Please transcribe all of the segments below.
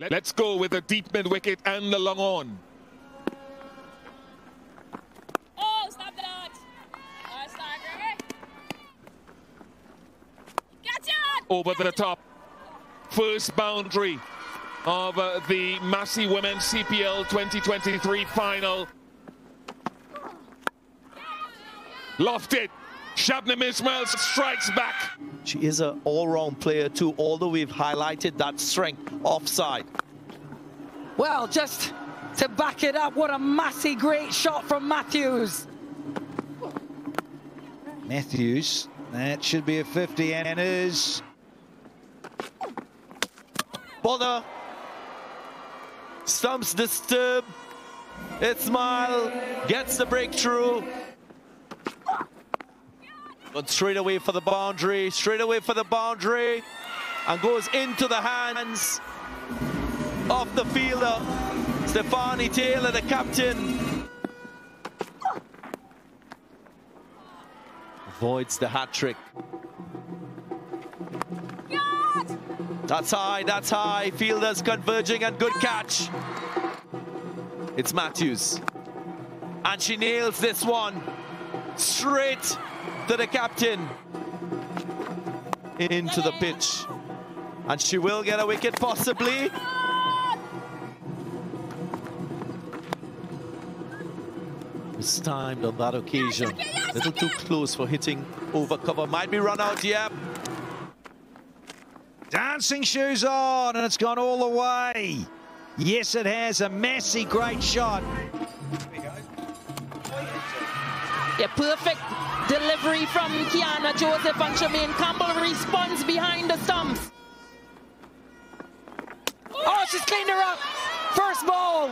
Let's go with the deep mid wicket and the long on. Oh, stop the dogs. Gotcha! Over to the top. First boundary of the Massey Women's CPL 2023 final. Lofted. Shabnam Ismail strikes back. She is an all-round player too, although we've highlighted that strength offside. Well, just to back it up, what a massive great shot from Matthews. Matthews, that should be a 50 and is. Bother. Stumps disturbed. Ismail gets the breakthrough. But straight away for the boundary, straight away for the boundary, and goes into the hands of the fielder, Stephanie Taylor, the captain. Avoids the hat trick. God. That's high, fielders converging and good catch. It's Matthews. And she nails this one, straight to the captain, into the pitch, and she will get a wicket possibly. It's timed on that occasion, a little too close for hitting over cover, might be run out. Yep, dancing shoes on, and it's gone all the way. Yes, it has. A massive great shot. Yeah, perfect delivery from Kiana Joseph, and Charmaine Campbell responds behind the stumps. Oh, she's cleaned her up. First ball.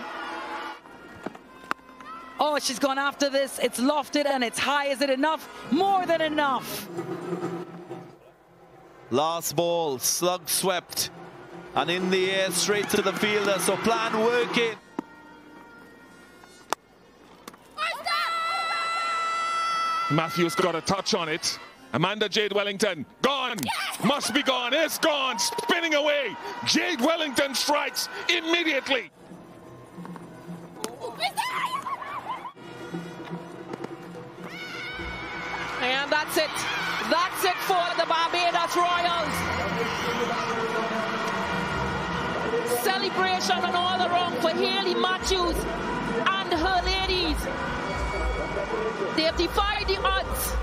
Oh, she's gone after this. It's lofted and it's high. Is it enough? More than enough. Last ball, slug swept. And in the air, straight to the fielder. So plan working. Matthews got a touch on it. Amanda Jade Wellington, gone. Yes! Must be gone. It's gone. Spinning away. Jade Wellington strikes immediately. And that's it. That's it for the Barbados Royals. Celebration on all the wrong for Hayley Matthews and her ladies. They have defied the odds.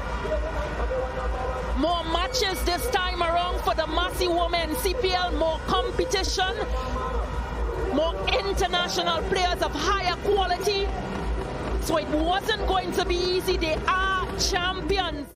More matches this time around for the Massey Women CPL, more competition, more international players of higher quality. So it wasn't going to be easy. They are champions.